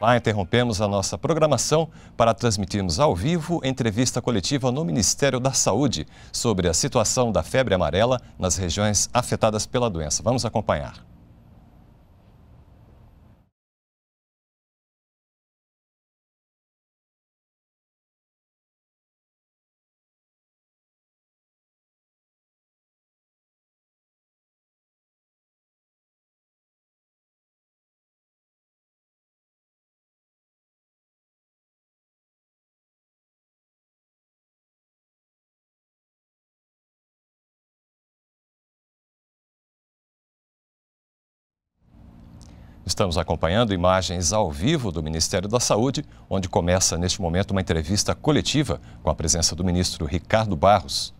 Lá interrompemos a nossa programação para transmitirmos ao vivo entrevista coletiva no Ministério da Saúde sobre a situação da febre amarela nas regiões afetadas pela doença. Vamos acompanhar. Estamos acompanhando imagens ao vivo do Ministério da Saúde, onde começa neste momento uma entrevista coletiva com a presença do ministro Ricardo Barros.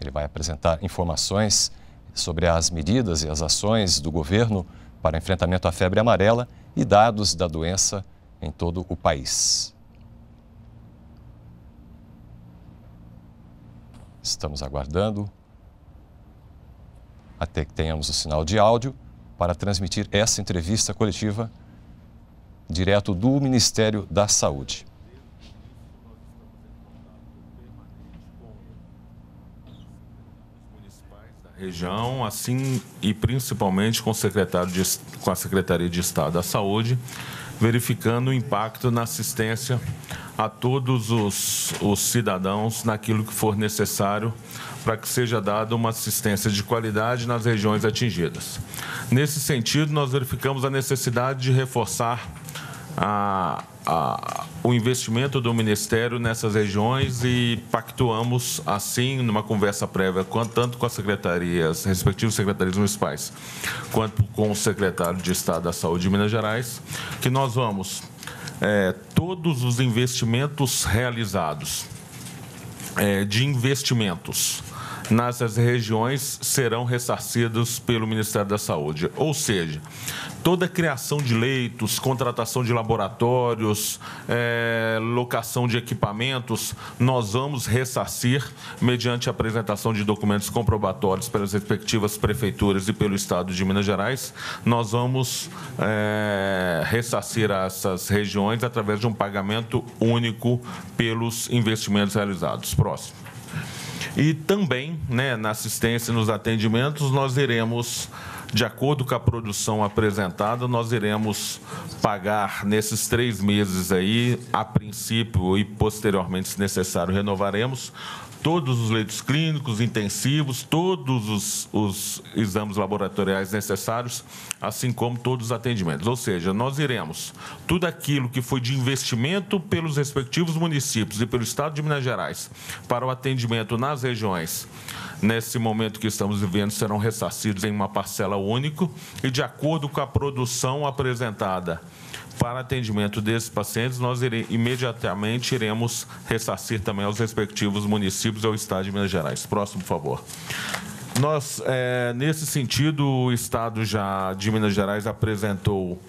Ele vai apresentar informações sobre as medidas e as ações do governo para enfrentamento à febre amarela e dados da doença em todo o país. Estamos aguardando até que tenhamos o sinal de áudio para transmitir essa entrevista coletiva direto do Ministério da Saúde. Região, assim e principalmente com a Secretaria de Estado da Saúde, verificando o impacto na assistência a todos os cidadãos naquilo que for necessário para que seja dada uma assistência de qualidade nas regiões atingidas. Nesse sentido, nós verificamos a necessidade de reforçar o investimento do Ministério nessas regiões e pactuamos, assim, numa conversa prévia, tanto com as secretarias, respectivas secretarias municipais, quanto com o secretário de Estado da Saúde de Minas Gerais, que nós vamos... todos os investimentos realizados de investimentos nessas regiões serão ressarcidos pelo Ministério da Saúde. Ou seja, toda a criação de leitos, contratação de laboratórios, locação de equipamentos, nós vamos ressarcir mediante a apresentação de documentos comprobatórios pelas respectivas prefeituras e pelo Estado de Minas Gerais. Nós vamos ressarcir essas regiões através de um pagamento único pelos investimentos realizados. Próximo. E também, na assistência e nos atendimentos, nós iremos, de acordo com a produção apresentada, nós iremos pagar nesses 3 meses aí, a princípio e posteriormente, se necessário, renovaremos todos os leitos clínicos, intensivos, todos os exames laboratoriais necessários, assim como todos os atendimentos. Ou seja, nós iremos, tudo aquilo que foi de investimento pelos respectivos municípios e pelo Estado de Minas Gerais para o atendimento nas regiões, nesse momento que estamos vivendo, serão ressarcidos em uma parcela única e, de acordo com a produção apresentada para atendimento desses pacientes, nós imediatamente iremos ressarcir também aos respectivos municípios e ao Estado de Minas Gerais. Próximo, por favor. Nós, nesse sentido, o Estado de Minas Gerais apresentou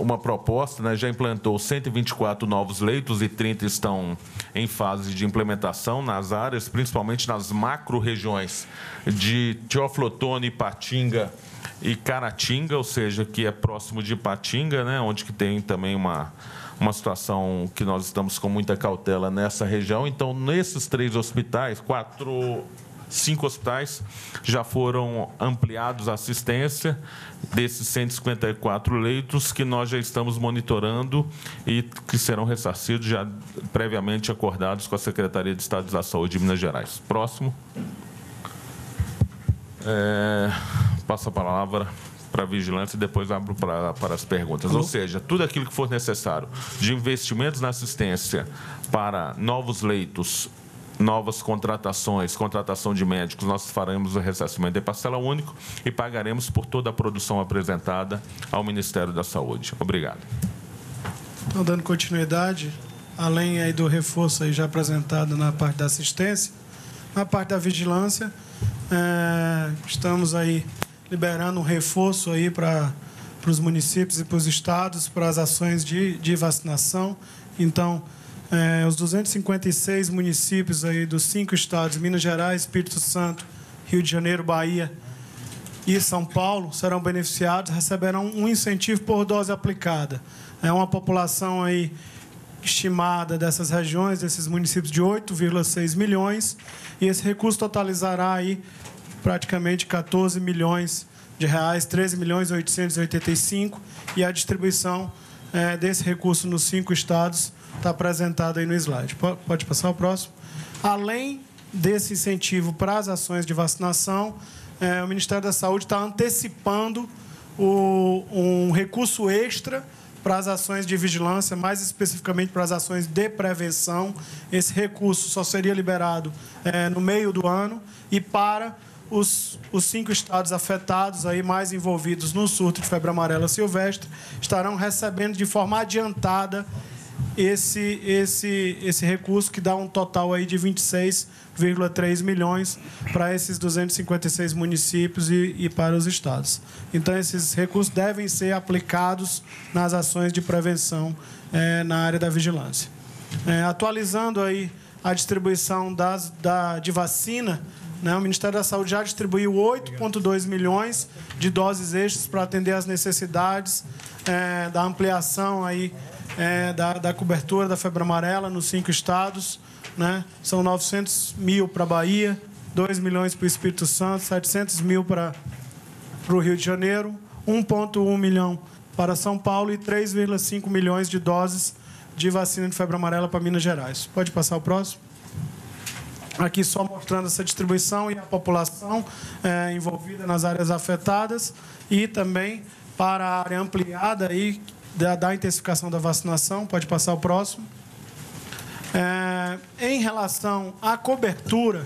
uma proposta, já implantou 124 novos leitos e 30 estão em fase de implementação nas áreas, principalmente nas macro-regiões de Teófilo Otoni, Ipatinga e Caratinga, ou seja, que é próximo de Ipatinga, onde que tem também uma situação que nós estamos com muita cautela nessa região. Então, nesses 3 hospitais, 5 hospitais já foram ampliados a assistência desses 154 leitos que nós já estamos monitorando e que serão ressarcidos já previamente acordados com a Secretaria de Estado da Saúde de Minas Gerais. Próximo. Passo a palavra para a vigilância e depois abro para as perguntas. Ou seja, tudo aquilo que for necessário de investimentos na assistência para novos leitos, novas contratações, contratação de médicos, nós faremos o ressarcimento de parcela única e pagaremos por toda a produção apresentada ao Ministério da Saúde. Obrigado. Então, dando continuidade, além aí do reforço aí já apresentado na parte da assistência, na parte da vigilância, estamos aí liberando um reforço aí para os municípios e para os estados, para as ações de vacinação. Então, os 256 municípios aí dos 5 estados, Minas Gerais, Espírito Santo, Rio de Janeiro, Bahia e São Paulo serão beneficiados, receberão um incentivo por dose aplicada. É uma população aí estimada dessas regiões, desses municípios, de 8,6 milhões, e esse recurso totalizará aí praticamente 14 milhões de reais, 13.885.000, e a distribuição desse recurso nos 5 estados está apresentada aí no slide. Pode passar o próximo. Além desse incentivo para as ações de vacinação, o Ministério da Saúde está antecipando um recurso extra para as ações de vigilância, mais especificamente para as ações de prevenção. Esse recurso só seria liberado no meio do ano, e para os 5 estados afetados, aí mais envolvidos no surto de febre amarela silvestre, estarão recebendo de forma adiantada esse recurso, que dá um total aí de 26,3 milhões para esses 256 municípios e para os estados. Então, esses recursos devem ser aplicados nas ações de prevenção na área da vigilância. Atualizando aí a distribuição de vacina, o Ministério da Saúde já distribuiu 8,2 milhões de doses extras para atender às necessidades da ampliação aí da cobertura da febre amarela nos 5 estados, né? São 900.000 para a Bahia, 2 milhões para o Espírito Santo, 700.000 para o Rio de Janeiro, 1,1 milhão para São Paulo e 3,5 milhões de doses de vacina de febre amarela para Minas Gerais. Pode passar o próximo. Aqui só mostrando essa distribuição e a população envolvida nas áreas afetadas, e também para a área ampliada aí da intensificação da vacinação. Pode passar o próximo. Em relação à cobertura,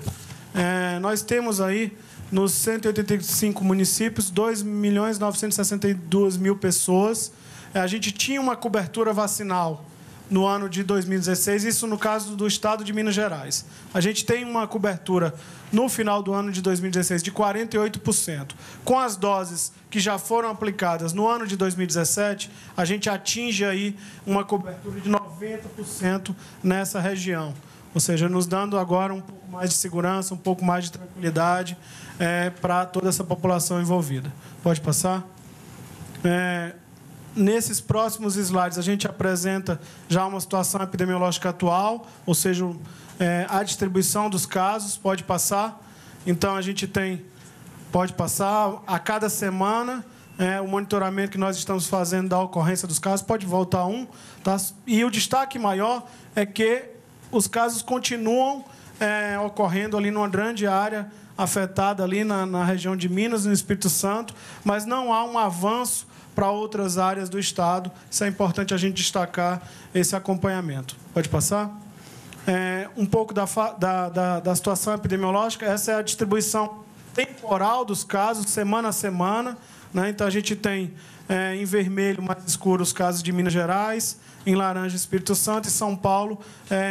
nós temos aí nos 185 municípios 2.962.000 pessoas. A gente tinha uma cobertura vacinal no ano de 2016, isso no caso do estado de Minas Gerais. A gente tem uma cobertura no final do ano de 2016 de 48%. Com as doses que já foram aplicadas no ano de 2017, a gente atinge aí uma cobertura de 90% nessa região. Ou seja, nos dando agora um pouco mais de segurança, um pouco mais de tranquilidade para toda essa população envolvida. Pode passar? Nesses próximos slides, a gente apresenta já uma situação epidemiológica atual, ou seja, a distribuição dos casos. Pode passar. Então, a gente tem, pode passar, a cada semana, o monitoramento que nós estamos fazendo da ocorrência dos casos. Pode voltar um. Tá? E o destaque maior é que os casos continuam ocorrendo ali numa grande área afetada, ali na região de Minas, no Espírito Santo, mas não há um avanço para outras áreas do estado. Isso é importante a gente destacar, esse acompanhamento. Pode passar? Um pouco da situação epidemiológica. Essa é a distribuição temporal dos casos, semana a semana, né? Então, a gente tem em vermelho mais escuro os casos de Minas Gerais, em laranja Espírito Santo, e São Paulo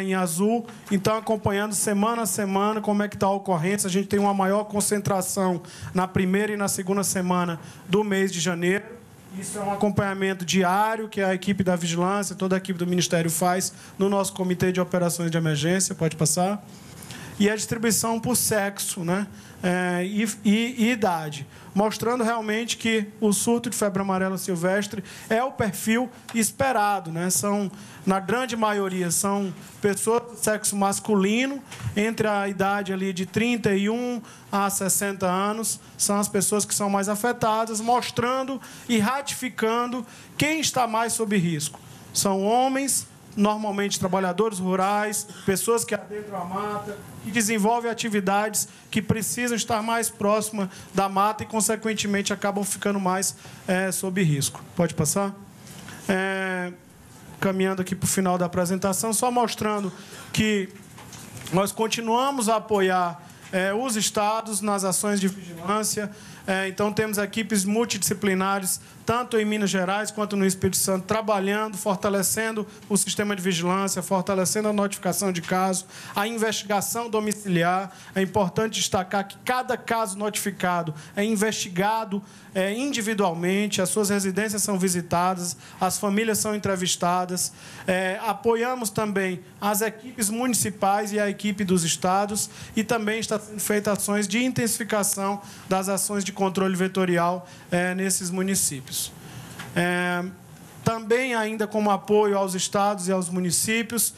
em azul. Então, acompanhando semana a semana como é que está a ocorrência. A gente tem uma maior concentração na primeira e na segunda semana do mês de janeiro. Isso é um acompanhamento diário que a equipe da Vigilância, toda a equipe do Ministério faz no nosso Comitê de Operações de Emergência. Pode passar. E a distribuição por sexo, né? E idade, mostrando realmente que o surto de febre amarela silvestre é o perfil esperado, né? Na grande maioria, são pessoas do sexo masculino, entre a idade ali de 31 a 60 anos, são as pessoas que são mais afetadas, mostrando e ratificando quem está mais sob risco. São homens, normalmente trabalhadores rurais, pessoas que adentram a mata, que desenvolvem atividades que precisam estar mais próxima da mata e, consequentemente, acabam ficando mais sob risco. Pode passar? Caminhando aqui para o final da apresentação, só mostrando que nós continuamos a apoiar os estados nas ações de vigilância. Então, temos equipes multidisciplinares, tanto em Minas Gerais quanto no Espírito Santo, trabalhando, fortalecendo o sistema de vigilância, fortalecendo a notificação de caso, a investigação domiciliar. É importante destacar que cada caso notificado é investigado individualmente, as suas residências são visitadas, as famílias são entrevistadas. Apoiamos também as equipes municipais e a equipe dos estados, e também está sendo feitas ações de intensificação das ações de controle vetorial nesses municípios. Também, ainda como apoio aos estados e aos municípios,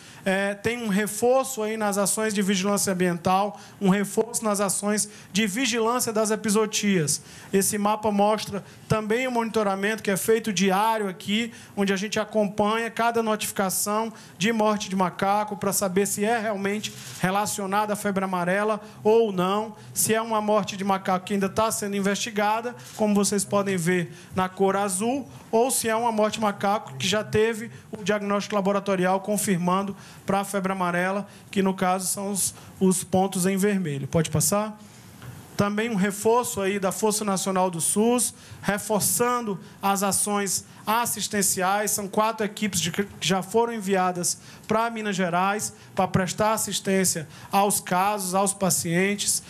tem um reforço aí nas ações de vigilância ambiental, um reforço nas ações de vigilância das epizootias. Esse mapa mostra também o monitoramento que é feito diário aqui, onde a gente acompanha cada notificação de morte de macaco para saber se é realmente relacionada à febre amarela ou não, se é uma morte de macaco que ainda está sendo investigada, como vocês podem ver na cor azul, ou se é uma morte de macaco que já teve o diagnóstico laboratorial confirmando para a febre amarela, que, no caso, são os pontos em vermelho. Pode passar? Também um reforço aí da Força Nacional do SUS, reforçando as ações assistenciais. São 4 equipes que já foram enviadas para Minas Gerais para prestar assistência aos casos, aos pacientes.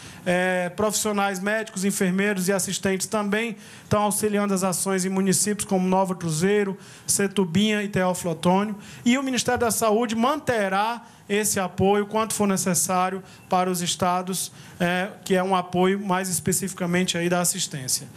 Profissionais médicos, enfermeiros e assistentes também estão auxiliando as ações em municípios como Nova Cruzeiro, Setubinha e Teófilo Otoni. E o Ministério da Saúde manterá esse apoio, quanto for necessário, para os estados, que é um apoio mais especificamente aí da assistência.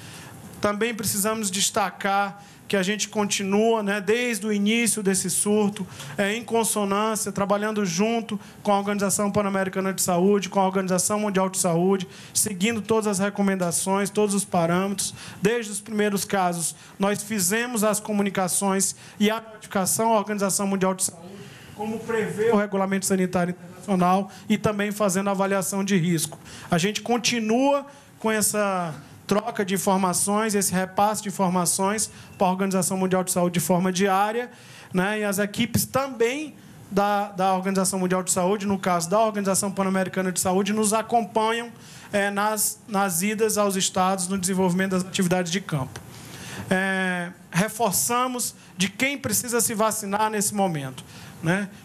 Também precisamos destacar que a gente continua, desde o início desse surto, em consonância, trabalhando junto com a Organização Pan-Americana de Saúde, com a Organização Mundial de Saúde, seguindo todas as recomendações, todos os parâmetros. Desde os primeiros casos, nós fizemos as comunicações e a notificação à Organização Mundial de Saúde, como prevê o Regulamento Sanitário Internacional, e também fazendo avaliação de risco. A gente continua com essa troca de informações, esse repasse de informações para a Organização Mundial de Saúde de forma diária, e as equipes também da Organização Mundial de Saúde, no caso da Organização Pan-Americana de Saúde, nos acompanham nas idas aos estados no desenvolvimento das atividades de campo. Reforçamos de quem precisa se vacinar nesse momento.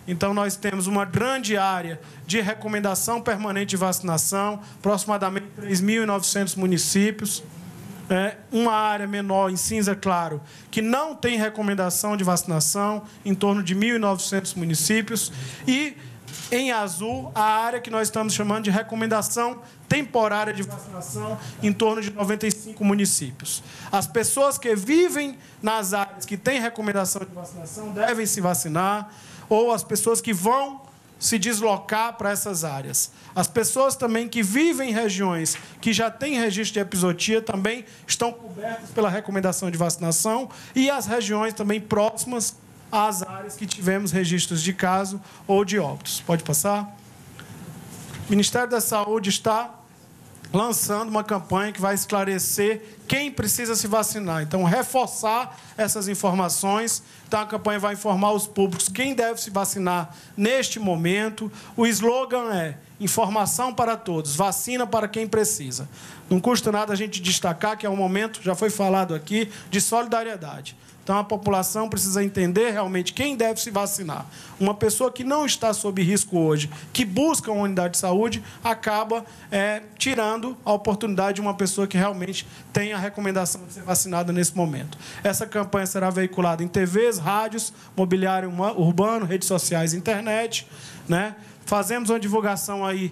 Então, nós temos uma grande área de recomendação permanente de vacinação, aproximadamente 3.900 municípios, uma área menor, em cinza claro, que não tem recomendação de vacinação, em torno de 1.900 municípios, e, em azul, a área que nós estamos chamando de recomendação temporária de vacinação, em torno de 95 municípios. As pessoas que vivem nas áreas que têm recomendação de vacinação devem se vacinar, ou as pessoas que vão se deslocar para essas áreas. As pessoas também que vivem em regiões que já têm registro de epizootia também estão cobertas pela recomendação de vacinação, e as regiões também próximas às áreas que tivemos registros de caso ou de óbitos. Pode passar? O Ministério da Saúde está lançando uma campanha que vai esclarecer quem precisa se vacinar. Então, reforçar essas informações. Então, a campanha vai informar os públicos quem deve se vacinar neste momento. O slogan é informação para todos, vacina para quem precisa. Não custa nada a gente destacar que é um momento, já foi falado aqui, de solidariedade. Então, a população precisa entender realmente quem deve se vacinar. Uma pessoa que não está sob risco hoje, que busca uma unidade de saúde, acaba tirando a oportunidade de uma pessoa que realmente tem a recomendação de ser vacinada nesse momento. Essa campanha será veiculada em TVs, rádios, mobiliário urbano, redes sociais, internet. Fazemos uma divulgação aí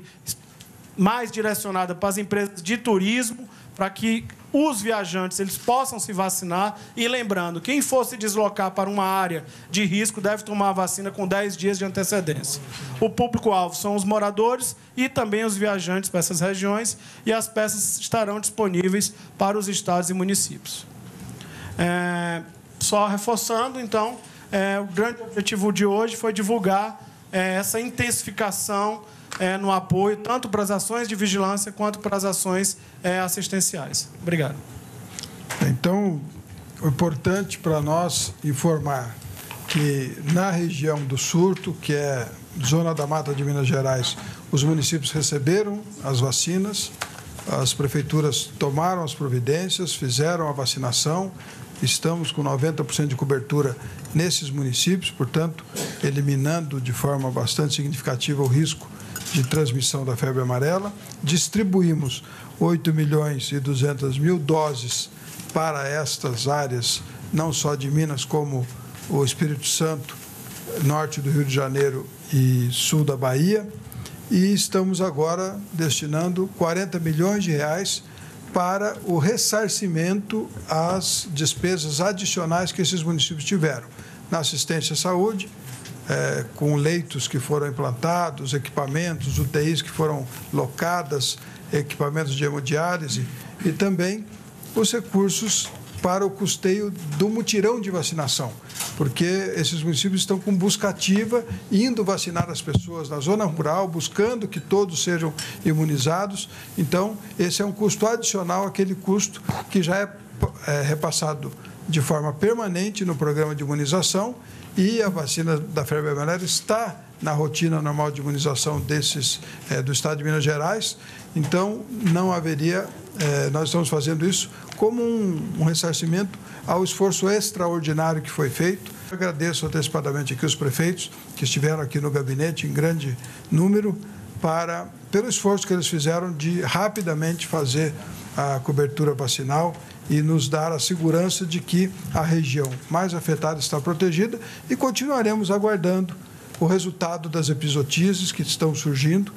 mais direcionada para as empresas de turismo, para que os viajantes eles possam se vacinar. E lembrando, quem for se deslocar para uma área de risco deve tomar a vacina com 10 dias de antecedência. O público-alvo são os moradores e também os viajantes para essas regiões, e as peças estarão disponíveis para os estados e municípios. Só reforçando, então, o grande objetivo de hoje foi divulgar essa intensificação no apoio, tanto para as ações de vigilância quanto para as ações assistenciais. Obrigado. Então, é importante para nós informar que, na região do surto, que é Zona da Mata de Minas Gerais, os municípios receberam as vacinas, as prefeituras tomaram as providências, fizeram a vacinação. Estamos com 90% de cobertura nesses municípios, portanto, eliminando de forma bastante significativa o risco de transmissão da febre amarela. Distribuímos 8.200.000 doses para estas áreas, não só de Minas, como o Espírito Santo, norte do Rio de Janeiro e sul da Bahia. e estamos agora destinando 40 milhões de reais para o ressarcimento às despesas adicionais que esses municípios tiveram na assistência à saúde, com leitos que foram implantados, equipamentos, UTIs que foram locadas, equipamentos de hemodiálise e também os recursos para o custeio do mutirão de vacinação, porque esses municípios estão com busca ativa, indo vacinar as pessoas na zona rural, buscando que todos sejam imunizados. Então, esse é um custo adicional àquele custo que já é repassado de forma permanente no programa de imunização, e a vacina da febre amarela está na rotina normal de imunização do Estado de Minas Gerais. Então, não haveria... nós estamos fazendo isso como um ressarcimento ao esforço extraordinário que foi feito. Eu agradeço antecipadamente aqui os prefeitos que estiveram aqui no gabinete em grande número pelo esforço que eles fizeram de rapidamente fazer a cobertura vacinal e nos dar a segurança de que a região mais afetada está protegida, e continuaremos aguardando o resultado das epizootoses que estão surgindo,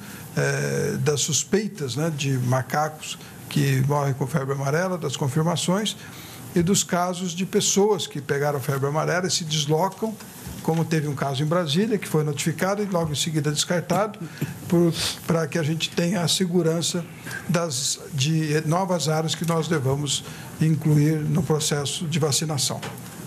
das suspeitas, né, de macacos que morrem com febre amarela, das confirmações e dos casos de pessoas que pegaram febre amarela e se deslocam, como teve um caso em Brasília, que foi notificado e logo em seguida descartado, para que a gente tenha a segurança de novas áreas que nós devamos incluir no processo de vacinação.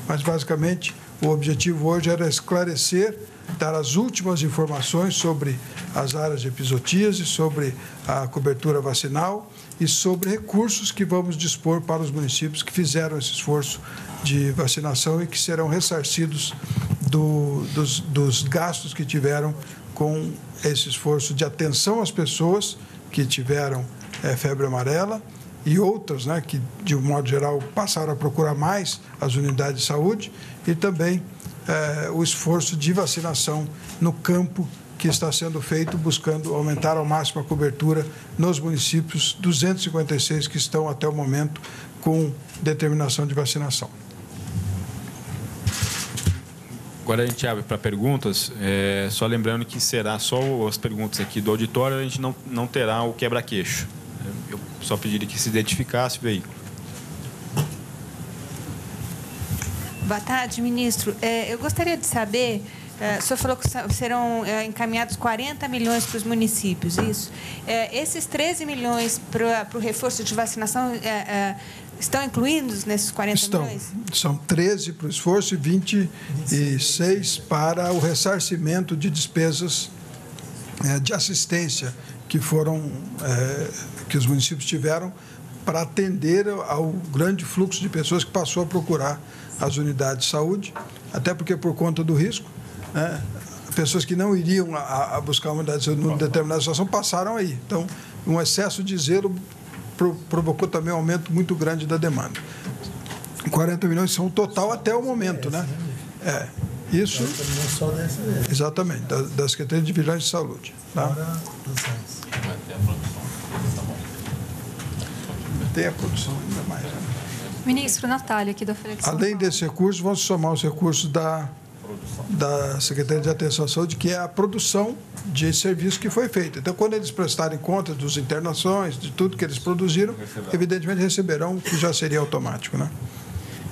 Mas, basicamente, o objetivo hoje era esclarecer, dar as últimas informações sobre as áreas de epizootias, sobre a cobertura vacinal e sobre recursos que vamos dispor para os municípios que fizeram esse esforço de vacinação e que serão ressarcidos dos gastos que tiveram com esse esforço de atenção às pessoas que tiveram febre amarela e outras, né, que, de um modo geral, passaram a procurar mais as unidades de saúde, e também o esforço de vacinação no campo que está sendo feito, buscando aumentar ao máximo a cobertura nos municípios 256 que estão, até o momento, com determinação de vacinação. Agora a gente abre para perguntas, só lembrando que será só as perguntas aqui do auditório, a gente não terá o quebra-queixo. Eu só pediria que se identificasse o veículo. Boa tarde, ministro. Eu gostaria de saber, o senhor falou que serão encaminhados 40 milhões para os municípios, isso? Esses 13 milhões para o reforço de vacinação estão incluídos nesses 40 milhões? São 13 para o esforço e 26 para o ressarcimento de despesas de assistência que os municípios tiveram para atender ao grande fluxo de pessoas que passou a procurar as unidades de saúde, até porque, por conta do risco, né, pessoas que não iriam a buscar uma unidade de saúde numa determinada situação passaram aí. Então, um excesso de zelo provocou também um aumento muito grande da demanda. 40 milhões são o total até o momento, né? Isso. Exatamente, da Secretaria de Vigilância de Saúde. Tá? Tem a produção ainda mais, né? Ministro, Natália, aqui da Flexão. Além desse recurso, vamos somar os recursos da Secretaria de Atenção à Saúde, que é a produção de serviço que foi feita. Então, quando eles prestarem conta dos internações, de tudo que eles produziram, evidentemente receberão, o que já seria automático, né?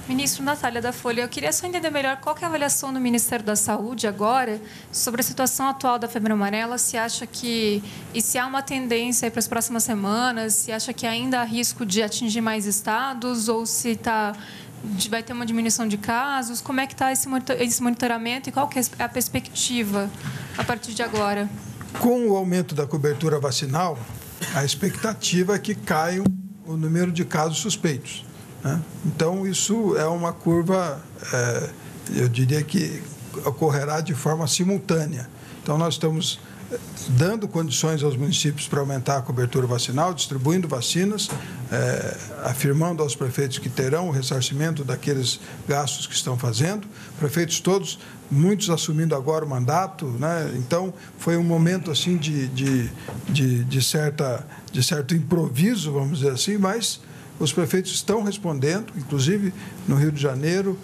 Ministro, Natália da Folha, eu queria só entender melhor qual que é a avaliação do Ministério da Saúde agora sobre a situação atual da febre amarela, se acha que, e se há uma tendência aí para as próximas semanas, se acha que ainda há risco de atingir mais estados ou se vai ter uma diminuição de casos, como é que está esse monitoramento e qual que é a perspectiva a partir de agora? Com o aumento da cobertura vacinal, a expectativa é que caia o número de casos suspeitos. Então, isso é uma curva, eu diria que ocorrerá de forma simultânea. Então, nós estamos dando condições aos municípios para aumentar a cobertura vacinal, distribuindo vacinas, afirmando aos prefeitos que terão o ressarcimento daqueles gastos que estão fazendo. Prefeitos todos, muitos assumindo agora o mandato, né? Então, foi um momento assim de certo improviso, vamos dizer assim, mas... Os prefeitos estão respondendo, inclusive no Rio de Janeiro,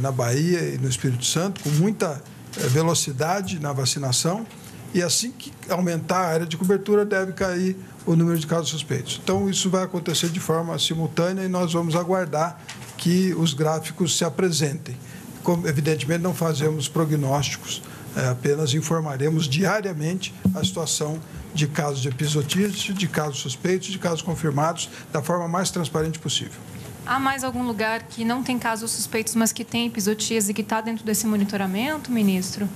na Bahia e no Espírito Santo, com muita velocidade na vacinação. e assim que aumentar a área de cobertura deve cair o número de casos suspeitos. Então, isso vai acontecer de forma simultânea e nós vamos aguardar que os gráficos se apresentem. Como, evidentemente, não fazemos prognósticos, apenas informaremos diariamente a situação de casos de episodistas, de casos suspeitos, de casos confirmados, da forma mais transparente possível. Há mais algum lugar que não tem casos suspeitos, mas que tem episotias e que está dentro desse monitoramento, ministro?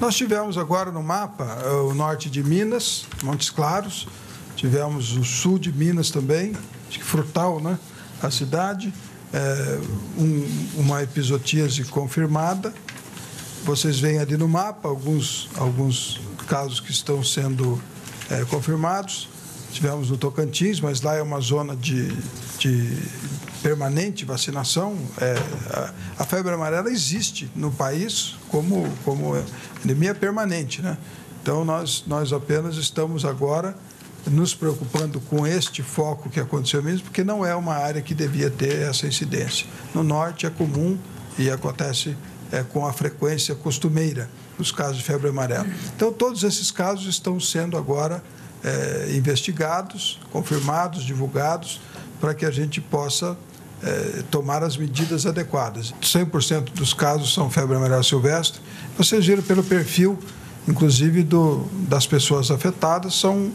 Nós tivemos agora no mapa o norte de Minas, Montes Claros, tivemos o sul de Minas também, acho que Frutal, né? A cidade, uma episotíase confirmada. Vocês veem ali no mapa alguns casos que estão sendo confirmados. Tivemos no Tocantins, mas lá é uma zona de permanente vacinação. A febre amarela existe no país como endemia permanente, né? Então, nós apenas estamos agora nos preocupando com este foco que aconteceu mesmo, porque não é uma área que devia ter essa incidência. No norte é comum e acontece com a frequência costumeira os casos de febre amarela. Então, todos esses casos estão sendo agora investigados, confirmados, divulgados, para que a gente possa tomar as medidas adequadas. 100% dos casos são febre amarela silvestre. Vocês viram pelo perfil, inclusive, das pessoas afetadas, são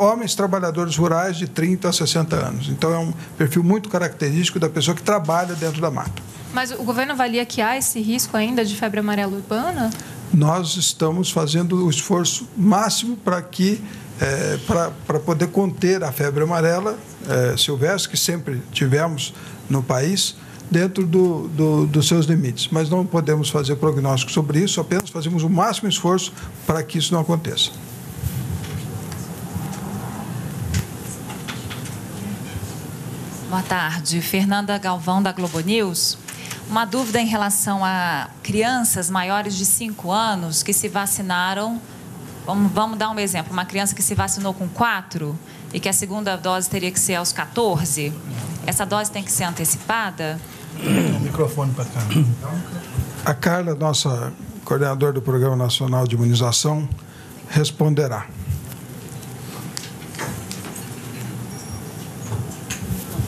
homens trabalhadores rurais de 30 a 60 anos. Então, é um perfil muito característico da pessoa que trabalha dentro da mata. Mas o governo avalia que há esse risco ainda de febre amarela urbana? Nós estamos fazendo o esforço máximo para poder conter a febre amarela silvestre, que sempre tivemos no país, dentro dos seus limites. Mas não podemos fazer prognóstico sobre isso, apenas fazemos o máximo esforço para que isso não aconteça. Boa tarde. Fernanda Galvão, da Globo News. Uma dúvida em relação a crianças maiores de 5 anos que se vacinaram. Vamos dar um exemplo. Uma criança que se vacinou com 4 e que a segunda dose teria que ser aos 14. Essa dose tem que ser antecipada? O microfone para cá. A Carla, nossa coordenadora do Programa Nacional de Imunização, responderá.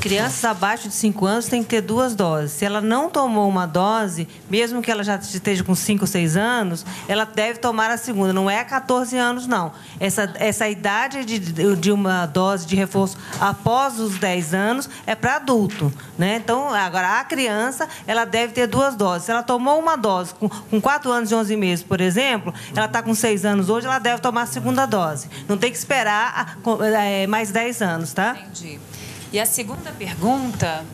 Crianças abaixo de 5 anos têm que ter 2 doses. Se ela não tomou uma dose, mesmo que ela já esteja com 5 ou 6 anos, ela deve tomar a segunda. Não é 14 anos, não. Essa idade de uma dose de reforço após os 10 anos é para adulto, né? Então, agora, a criança, ela deve ter 2 doses. Se ela tomou uma dose com 4 anos e 11 meses, por exemplo, ela está com 6 anos hoje, ela deve tomar a segunda dose. Não tem que esperar mais 10 anos, tá? Entendi. E a segunda pergunta...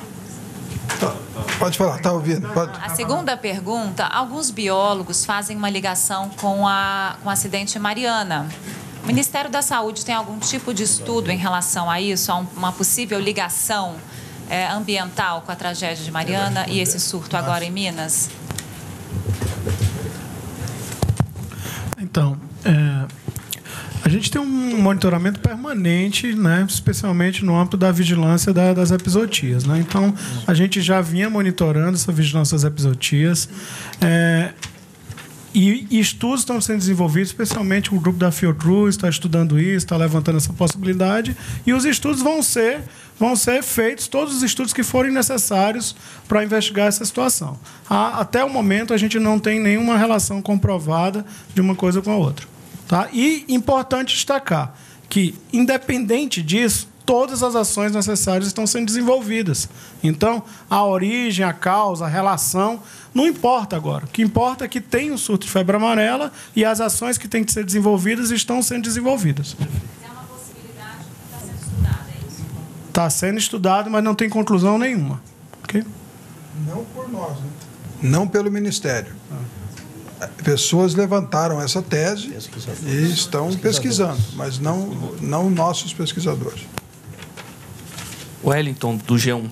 Pode falar, está ouvindo. Pode. A segunda pergunta, alguns biólogos fazem uma ligação com o acidente Mariana. O Ministério da Saúde tem algum tipo de estudo em relação a isso, a uma possível ligação ambiental com a tragédia de Mariana e esse surto agora em Minas? Então... A gente tem um monitoramento permanente, né, especialmente no âmbito da vigilância das episotias, né? Então, a gente já vinha monitorando essa vigilância das episotias. E estudos estão sendo desenvolvidos, especialmente o grupo da Fiocruz está estudando isso, está levantando essa possibilidade. E os estudos vão ser feitos, todos os estudos que forem necessários para investigar essa situação. Até o momento, a gente não tem nenhuma relação comprovada de uma coisa com a outra. Tá? E importante destacar que, independente disso, todas as ações necessárias estão sendo desenvolvidas. Então, a origem, a causa, a relação, não importa agora. O que importa é que tem um surto de febre amarela e as ações que têm que ser desenvolvidas estão sendo desenvolvidas. É uma possibilidade que está sendo estudada, é isso? Está sendo estudado, mas não tem conclusão nenhuma. Okay? Não por nós, né? Não pelo Ministério. Pessoas levantaram essa tese e estão pesquisando, mas não nossos pesquisadores. Wellington, do G1.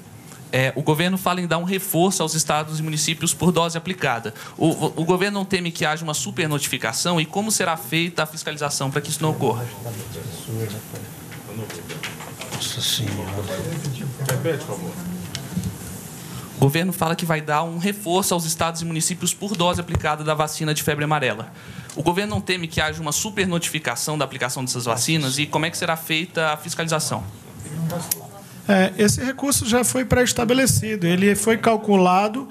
O governo fala em dar um reforço aos estados e municípios por dose aplicada. O governo não teme que haja uma supernotificação e como será feita a fiscalização para que isso não ocorra? Nossa Senhora. Repete, por favor. O governo fala que vai dar um reforço aos estados e municípios por dose aplicada da vacina de febre amarela. O governo não teme que haja uma supernotificação da aplicação dessas vacinas e como é que será feita a fiscalização? Esse recurso já foi pré-estabelecido, ele foi calculado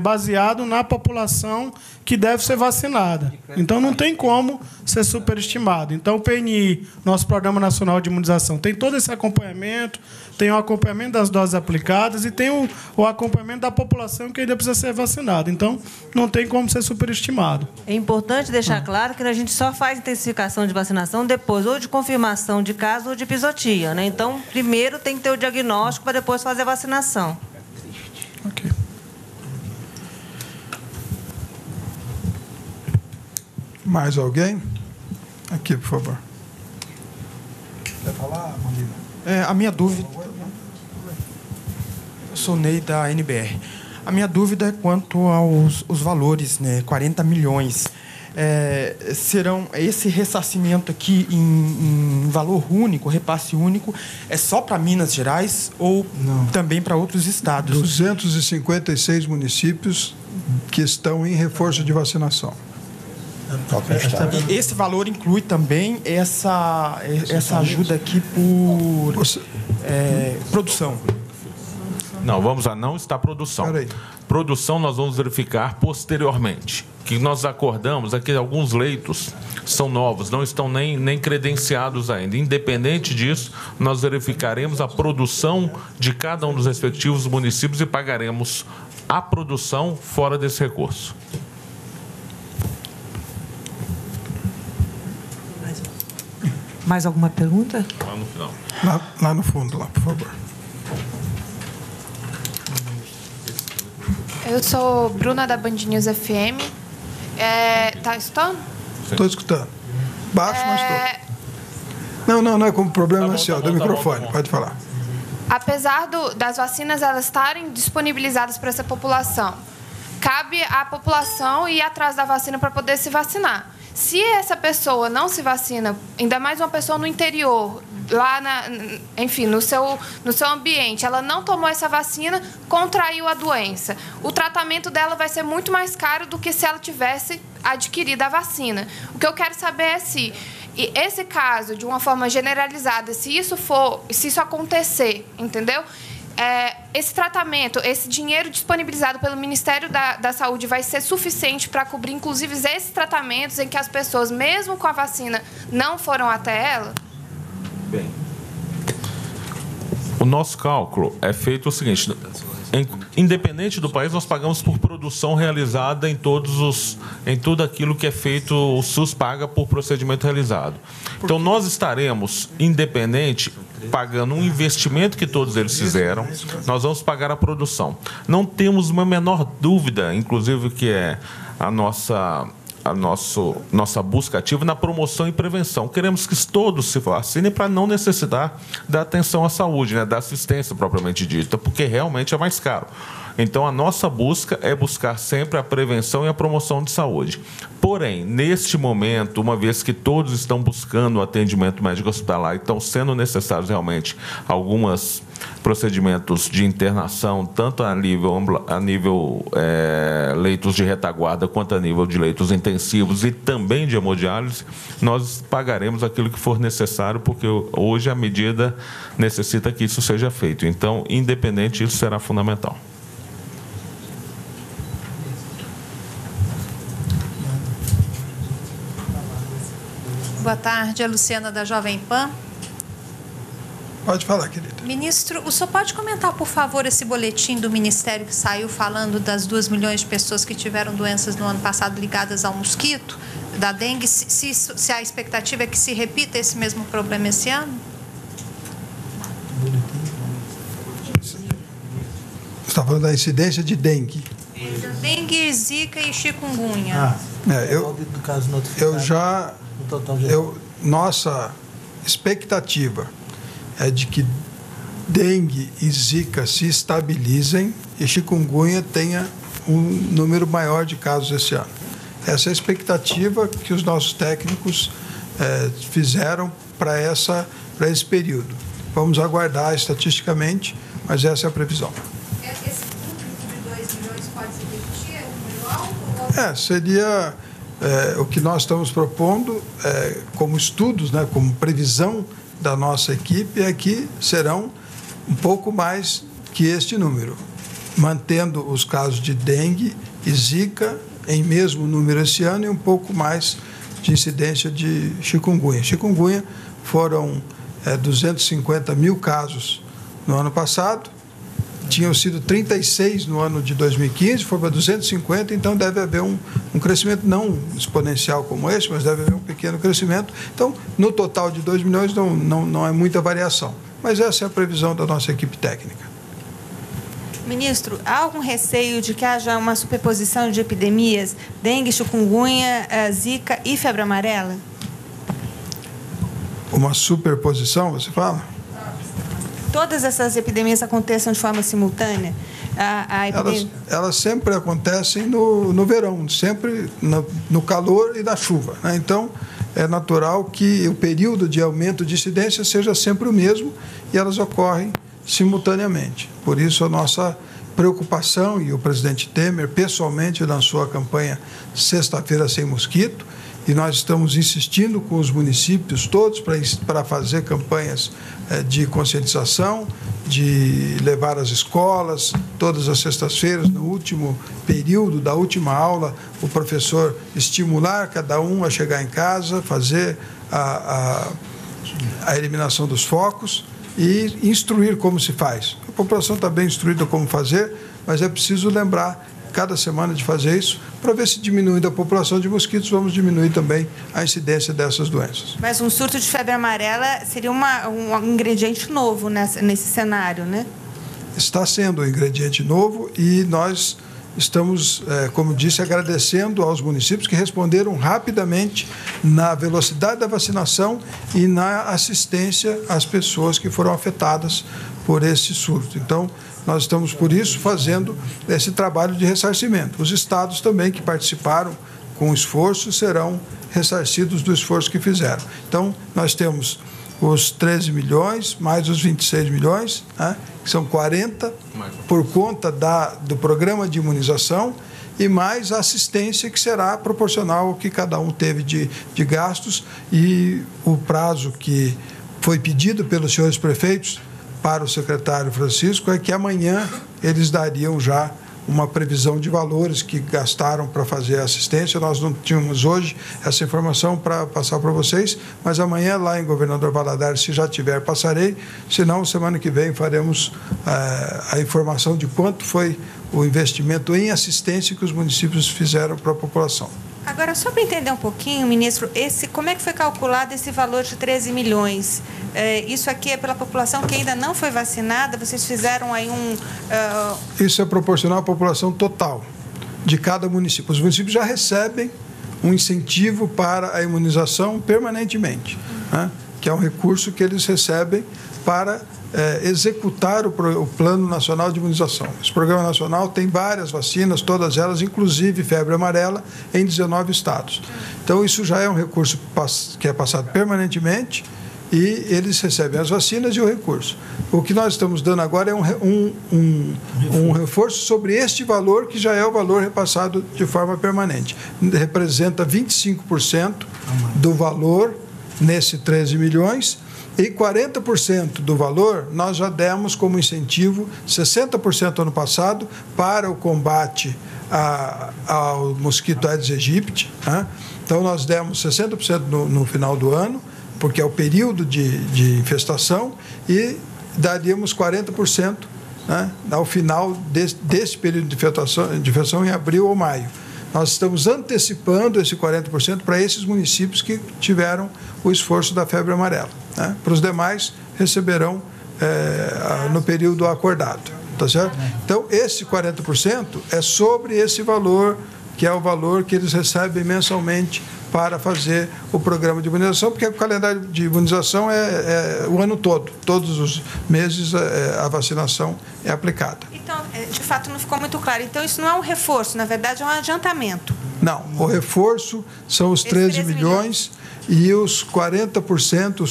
baseado na população que deve ser vacinada. Então, não tem como ser superestimado. Então, o PNI, nosso Programa Nacional de Imunização, tem todo esse acompanhamento, tem o acompanhamento das doses aplicadas e tem o acompanhamento da população que ainda precisa ser vacinada. Então, não tem como ser superestimado. É importante deixar claro que a gente só faz intensificação de vacinação depois ou de confirmação de caso ou de episotia, né? Então, primeiro tem que ter o diagnóstico para depois fazer a vacinação. Ok. Mais alguém? Aqui, por favor. Quer falar, Marina? A minha dúvida... Eu sou Ney, da NBR. A minha dúvida é quanto aos valores, né? 40 milhões. Serão esse ressarcimento aqui em valor único, repasse único, é só para Minas Gerais ou não, também para outros estados? 256 municípios que estão em reforço de vacinação. Esse valor inclui também essa ajuda aqui por produção. Não, vamos lá, não está produção. Produção nós vamos verificar posteriormente. Que nós acordamos é que alguns leitos são novos, não estão nem credenciados ainda. Independente disso, nós verificaremos a produção de cada um dos respectivos municípios e pagaremos a produção fora desse recurso. Mais alguma pergunta? Lá no final. Lá no fundo, lá, por favor. Eu sou Bruna, da Band News FM. Tá escutando? Estou escutando. Baixo, mas estou. Não é como problema social, do microfone, pode falar. Apesar das vacinas elas estarem disponibilizadas para essa população, cabe à população ir atrás da vacina para poder se vacinar. Se essa pessoa não se vacina, ainda mais uma pessoa no interior, lá, no seu ambiente, ela não tomou essa vacina, contraiu a doença. O tratamento dela vai ser muito mais caro do que se ela tivesse adquirido a vacina. O que eu quero saber é se esse caso, de uma forma generalizada, se isso acontecer, entendeu? Esse tratamento, esse dinheiro disponibilizado pelo Ministério da Saúde vai ser suficiente para cobrir, inclusive, esses tratamentos em que as pessoas, mesmo com a vacina, não foram até ela? Bem, o nosso cálculo é feito o seguinte... Independente do país, nós pagamos por produção realizada em tudo aquilo que é feito, o SUS paga por procedimento realizado. Então, nós estaremos, independente, pagando um investimento que todos eles fizeram, nós vamos pagar a produção. Não temos uma menor dúvida, inclusive, que é a nossa busca ativa na promoção e prevenção. Queremos que todos se vacinem para não necessitar da atenção à saúde, né, da assistência propriamente dita, porque realmente é mais caro. Então, a nossa busca é buscar sempre a prevenção e a promoção de saúde. Porém, neste momento, uma vez que todos estão buscando o atendimento médico hospitalar e estão sendo necessários realmente alguns procedimentos de internação, tanto a nível leitos de retaguarda quanto a nível de leitos intensivos e também de hemodiálise, nós pagaremos aquilo que for necessário, porque hoje a medida necessita que isso seja feito. Então, independente, isso será fundamental. Boa tarde, é a Luciana, da Jovem Pan. Pode falar, querida. Ministro, o senhor pode comentar, por favor, esse boletim do Ministério que saiu falando das 2 milhões de pessoas que tiveram doenças no ano passado ligadas ao mosquito, da dengue, se a expectativa é que se repita esse mesmo problema esse ano? Você está falando da incidência de dengue. Dengue, zika e chikungunya. Nossa expectativa é de que dengue e zika se estabilizem e chikungunya tenha um número maior de casos esse ano. Essa é a expectativa que os nossos técnicos fizeram para esse período. Vamos aguardar estatisticamente, mas essa é a previsão. Esse público de 2 milhões pode se repetir? Seria... o que nós estamos propondo como estudos, né, como previsão da nossa equipe, é que serão um pouco mais que este número, mantendo os casos de dengue e zika em mesmo número esse ano e um pouco mais de incidência de chikungunya. Chikungunya foram 250 mil casos no ano passado, tinham sido 36 no ano de 2015, foi para 250, então deve haver um crescimento não exponencial como esse, mas deve haver um pequeno crescimento. Então, no total de 2 milhões não é muita variação, mas essa é a previsão da nossa equipe técnica. Ministro, há algum receio de que haja uma superposição de epidemias, dengue, chikungunya, zika e febre amarela? Uma superposição, você fala? Todas essas epidemias aconteçam de forma simultânea? Elas sempre acontecem no verão, sempre no calor e na chuva, né? Então, é natural que o período de aumento de incidência seja sempre o mesmo e elas ocorrem simultaneamente. Por isso, a nossa preocupação, e o presidente Temer pessoalmente lançou a campanha Sexta-feira Sem Mosquito, e nós estamos insistindo com os municípios todos para fazer campanhas de conscientização, de levar às escolas, todas as sextas-feiras, no último período da última aula, o professor estimular cada um a chegar em casa, fazer a eliminação dos focos e instruir como se faz. A população está bem instruída como fazer, mas é preciso lembrar cada semana de fazer isso, para ver se diminuindo a população de mosquitos, vamos diminuir também a incidência dessas doenças. Mas um surto de febre amarela seria um ingrediente novo nesse cenário, né? Está sendo um ingrediente novo e nós estamos, como disse, agradecendo aos municípios que responderam rapidamente na velocidade da vacinação e na assistência às pessoas que foram afetadas por esse surto. Então, nós estamos, por isso, fazendo esse trabalho de ressarcimento. Os estados também que participaram com esforço serão ressarcidos do esforço que fizeram. Então, nós temos os 13 milhões, mais os 26 milhões, né, que são 40, por conta do programa de imunização, e mais a assistência que será proporcional ao que cada um teve de gastos. E o prazo que foi pedido pelos senhores prefeitos para o secretário Francisco é que amanhã eles dariam já uma previsão de valores que gastaram para fazer a assistência. Nós não tínhamos hoje essa informação para passar para vocês, mas amanhã lá em Governador Valadares, se já tiver, passarei. Se não, semana que vem faremos a informação de quanto foi o investimento em assistência que os municípios fizeram para a população. Agora, só para entender um pouquinho, ministro, como é que foi calculado esse valor de 13 milhões? Isso aqui é pela população que ainda não foi vacinada? Vocês fizeram aí Isso é proporcional à população total de cada município. Os municípios já recebem um incentivo para a imunização permanentemente, né? Que é um recurso que eles recebem para executar o Plano Nacional de Imunização. Esse Programa Nacional tem várias vacinas, todas elas, inclusive febre amarela, em 19 estados. Então, isso já é um recurso que é passado permanentemente e eles recebem as vacinas e o recurso. O que nós estamos dando agora é um reforço sobre este valor, que já é o valor repassado de forma permanente. Representa 25% do valor nesse 13 milhões, e 40% do valor nós já demos como incentivo, 60% ano passado, para o combate ao mosquito Aedes aegypti, né? Então, nós demos 60% no final do ano, porque é o período de infestação, e daríamos 40%, né, ao final desse período de infestação em abril ou maio. Nós estamos antecipando esse 40% para esses municípios que tiveram o esforço da febre amarela, né? Para os demais, receberão no período acordado, tá certo? Então, esse 40% é sobre esse valor, que é o valor que eles recebem mensalmente para fazer o programa de imunização, porque o calendário de imunização é o ano todo. Todos os meses a vacinação é aplicada. Então, de fato, não ficou muito claro. Então, isso não é um reforço, na verdade, é um adiantamento. Não, o reforço são os 13 milhões e os 40%,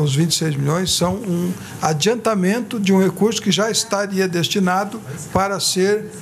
os 26 milhões, são um adiantamento de um recurso que já estaria destinado para ser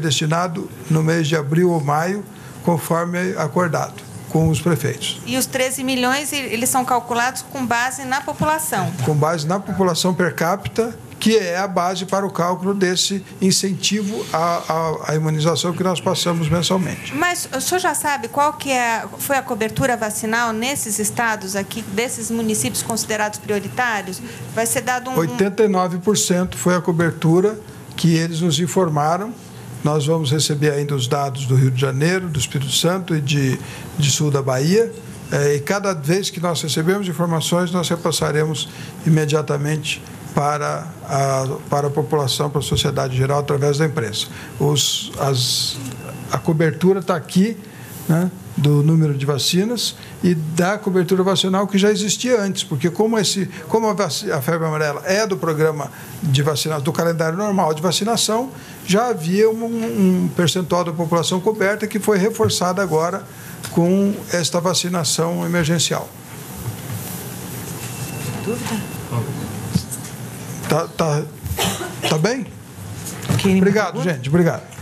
destinado no mês de abril ou maio, conforme acordado com os prefeitos. E os 13 milhões, eles são calculados com base na população? Com base na população per capita, que é a base para o cálculo desse incentivo à imunização que nós passamos mensalmente. Mas o senhor já sabe qual que foi a cobertura vacinal nesses estados aqui, desses municípios considerados prioritários? Vai ser dado um... 89% foi a cobertura que eles nos informaram. Nós vamos receber ainda os dados do Rio de Janeiro, do Espírito Santo e de sul da Bahia. E cada vez que nós recebemos informações, nós repassaremos imediatamente para a população, para a sociedade em geral, através da imprensa. A cobertura está aqui, né, do número de vacinas e da cobertura vacinal que já existia antes, porque como a febre amarela é do programa de vacinação, do calendário normal de vacinação, já havia um percentual da população coberta que foi reforçada agora com esta vacinação emergencial. Dúvida? Tá bem? Obrigado, gente. Obrigado.